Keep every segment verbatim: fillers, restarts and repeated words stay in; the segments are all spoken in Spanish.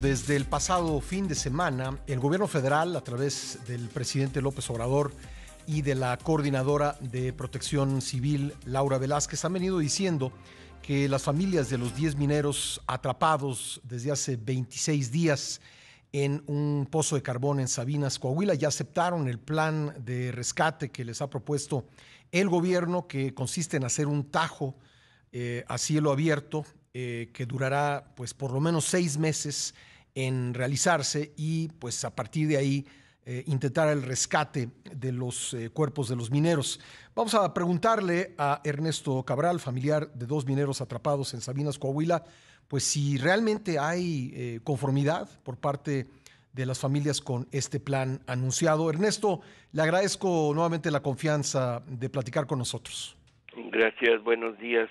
Desde el pasado fin de semana, el gobierno federal, a través del presidente López Obrador y de la coordinadora de Protección Civil, Laura Velázquez, han venido diciendo que las familias de los diez mineros atrapados desde hace veintiséis días en un pozo de carbón en Sabinas, Coahuila, ya aceptaron el plan de rescate que les ha propuesto el gobierno, que consiste en hacer un tajo eh, a cielo abierto, Eh, que durará pues por lo menos seis meses en realizarse, y pues a partir de ahí eh, intentar el rescate de los eh, cuerpos de los mineros. Vamos a preguntarle a Ernesto Cabral, familiar de dos mineros atrapados en Sabinas, Coahuila, pues si realmente hay eh, conformidad por parte de las familias con este plan anunciado. Ernesto, le agradezco nuevamente la confianza de platicar con nosotros. Gracias, buenos días.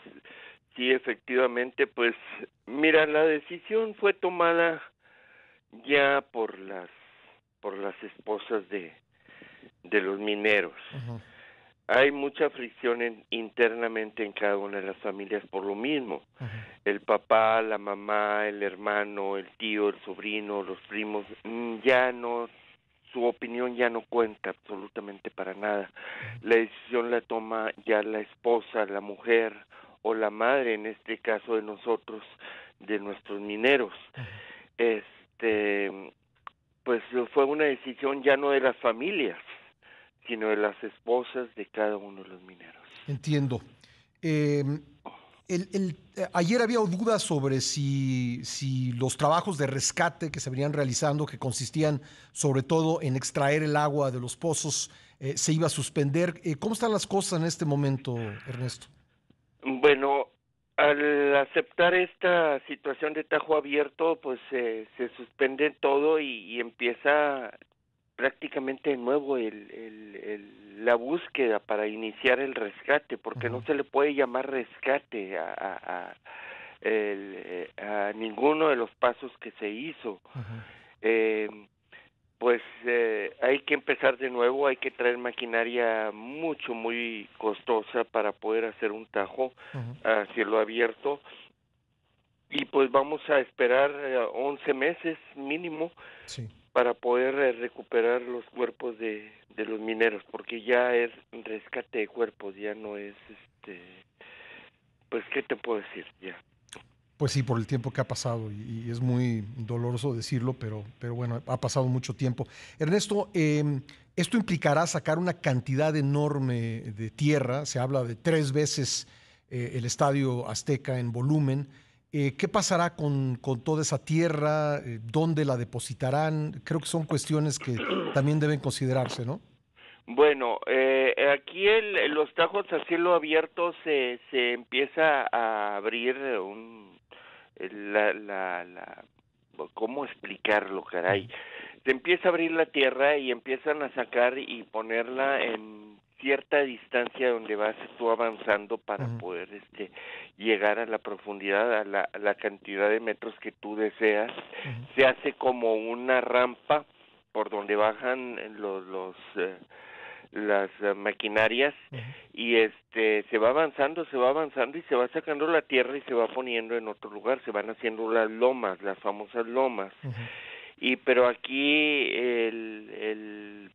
Sí, efectivamente, pues mira, la decisión fue tomada ya por las por las esposas de de los mineros. Uh-huh. Hay mucha fricción en, internamente en cada una de las familias por lo mismo. Uh-huh. El papá, la mamá, el hermano, el tío, el sobrino, los primos, ya no, su opinión ya no cuenta absolutamente para nada. Uh-huh. La decisión la toma ya la esposa, la mujer, o la madre, en este caso de nosotros, de nuestros mineros. Este, pues fue una decisión ya no de las familias, sino de las esposas de cada uno de los mineros. Entiendo. Eh, el, el, ayer había dudas sobre si, si los trabajos de rescate que se venían realizando, que consistían sobre todo en extraer el agua de los pozos, eh, se iba a suspender. Eh, ¿Cómo están las cosas en este momento, Ernesto? Bueno, al aceptar esta situación de tajo abierto, pues eh, se suspende todo y, y empieza prácticamente de nuevo el, el, el, la búsqueda para iniciar el rescate, porque no se le puede llamar rescate a, a, a, el, a ninguno de los pasos que se hizo. Eh, pues eh, hay que empezar de nuevo, hay que traer maquinaria mucho, muy costosa para poder hacer un tajo a cielo abierto, y pues vamos a esperar once meses mínimo, sí, para poder eh, recuperar los cuerpos de, de los mineros, porque ya es rescate de cuerpos, ya no es, este, pues qué te puedo decir, ya. Pues sí, por el tiempo que ha pasado, y es muy doloroso decirlo, pero, pero bueno, ha pasado mucho tiempo. Ernesto, eh, esto implicará sacar una cantidad enorme de tierra, se habla de tres veces eh, el Estadio Azteca en volumen. Eh, ¿Qué pasará con, con toda esa tierra? ¿Dónde la depositarán? Creo que son cuestiones que también deben considerarse, ¿no? Bueno, eh, aquí el, los tajos a cielo abierto se, se empieza a abrir un... La, la, la, ¿cómo explicarlo, caray? Se empieza a abrir la tierra y empiezan a sacar y ponerla en cierta distancia donde vas tú avanzando para uh-huh. poder este, llegar a la profundidad, a la, a la cantidad de metros que tú deseas. Uh-huh. Se hace como una rampa por donde bajan los... los eh, las uh, maquinarias, uh-huh. y este se va avanzando, se va avanzando y se va sacando la tierra y se va poniendo en otro lugar, se van haciendo las lomas, las famosas lomas, uh-huh. y pero aquí el, el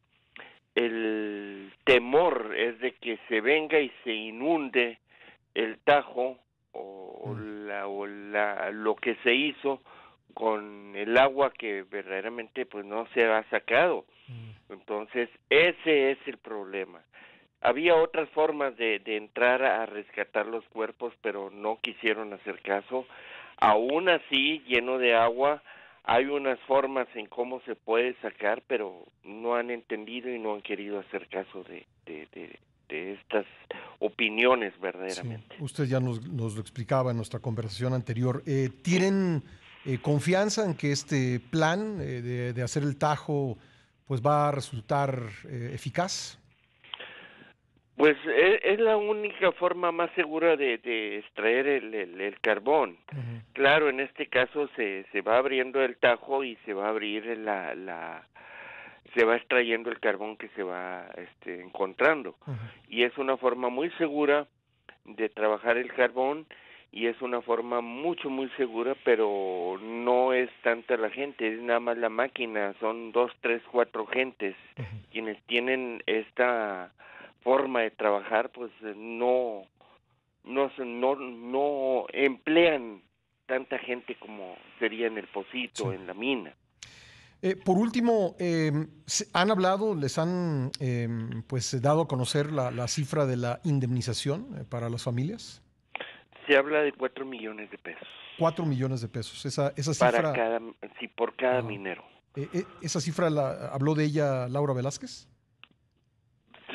el temor es de que se venga y se inunde el tajo o, uh-huh. la, o la lo que se hizo con el agua que verdaderamente pues no se ha sacado. Entonces, ese es el problema. Había otras formas de, de entrar a rescatar los cuerpos, pero no quisieron hacer caso. Aún así, lleno de agua, hay unas formas en cómo se puede sacar, pero no han entendido y no han querido hacer caso de, de, de, de estas opiniones verdaderamente. Sí, usted ya nos, nos lo explicaba en nuestra conversación anterior. Eh, ¿Tienen eh, confianza en que este plan eh, de, de hacer el tajo pues va a resultar eh, eficaz? Pues es, es la única forma más segura de, de extraer el, el, el carbón. Uh-huh. Claro, en este caso se, se va abriendo el tajo y se va a abrir la, la se va extrayendo el carbón que se va este, encontrando. Uh-huh. Y es una forma muy segura de trabajar el carbón, y es una forma mucho, muy segura, pero no es tanta la gente, es nada más la máquina, son dos, tres, cuatro gentes. Uh-huh. Quienes tienen esta forma de trabajar, pues no, no, no, no emplean tanta gente como sería en el Pocito, sí, en la mina. Eh, por último, eh, ¿han hablado, les han eh, pues dado a conocer la, la cifra de la indemnización para las familias? Se habla de cuatro millones de pesos. Cuatro millones de pesos, esa, esa cifra... Para cada, sí, por cada ah, minero. Eh, eh, ¿Esa cifra la habló de ella Laura Velázquez?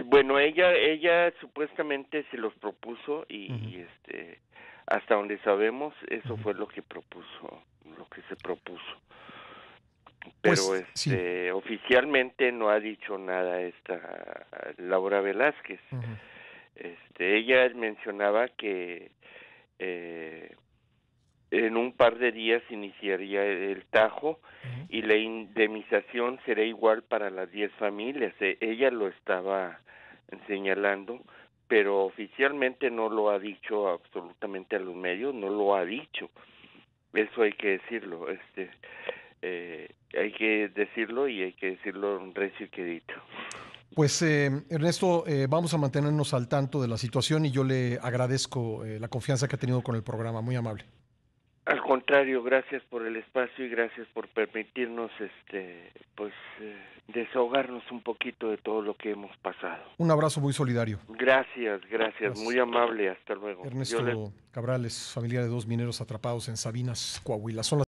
Bueno, ella ella supuestamente se los propuso y, uh-huh, y este, hasta donde sabemos, eso uh-huh. fue lo que propuso, lo que se propuso. Pero pues, este, sí. oficialmente no ha dicho nada esta Laura Velázquez. Uh-huh. Este, ella mencionaba que eh, en un par de días iniciaría el tajo, uh-huh, y la indemnización será igual para las diez familias. Eh, ella lo estaba señalando, pero oficialmente no lo ha dicho absolutamente a los medios, no lo ha dicho. Eso hay que decirlo, este... Eh, hay que decirlo y hay que decirlo recio y quedito. Pues eh, Ernesto, eh, vamos a mantenernos al tanto de la situación y yo le agradezco eh, la confianza que ha tenido con el programa, muy amable. Al contrario, gracias por el espacio y gracias por permitirnos este, pues eh, desahogarnos un poquito de todo lo que hemos pasado. Un abrazo muy solidario. Gracias, gracias, gracias. Muy amable, hasta luego. Ernesto le... Cabral es familiar de dos mineros atrapados en Sabinas, Coahuila. Son las